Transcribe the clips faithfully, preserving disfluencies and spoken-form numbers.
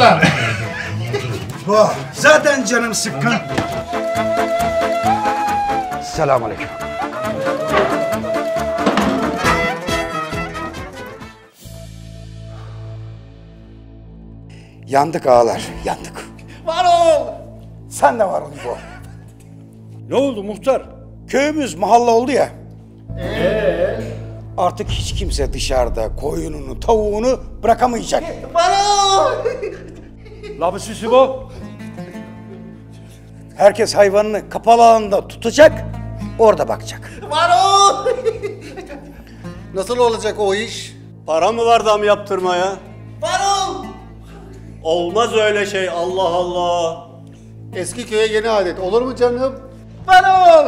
Murat'la. Oh, zaten canım sıkkın. Selamünaleyküm. Yandık ağalar, yandık. Var ol! Sen de var ol bu. Ne oldu muhtar? Köyümüz mahalle oldu ya. Eee? Artık hiç kimse dışarıda koyununu, tavuğunu bırakamayacak. Var ol! La bu süsü bu. Herkes hayvanını kapalı alanda tutacak, orada bakacak. Var o! Nasıl olacak o iş? Para mı var dam yaptırmaya? Var o! Olmaz öyle şey, Allah Allah. Eski köye yeni adet, olur mu canım? Var o!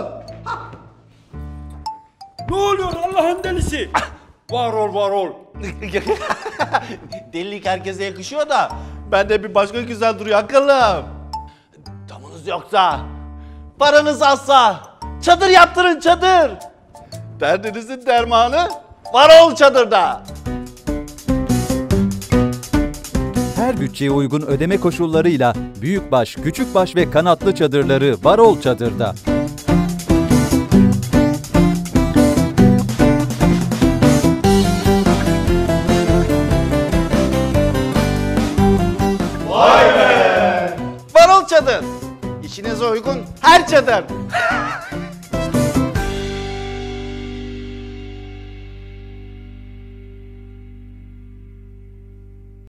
Ne oluyor Allah'ın delisi? Var ol, var ol. Delilik herkese yakışıyor da, bende bir başka güzel duruyor akıllım. Yoksa, paranız azsa, çadır yaptırın çadır. Derdinizin dermanı var ol çadırda. Her bütçeye uygun ödeme koşullarıyla büyükbaş, küçükbaş ve kanatlı çadırları var ol çadırda. Vay be! Var ol çadır. İşinize uygun her çadır.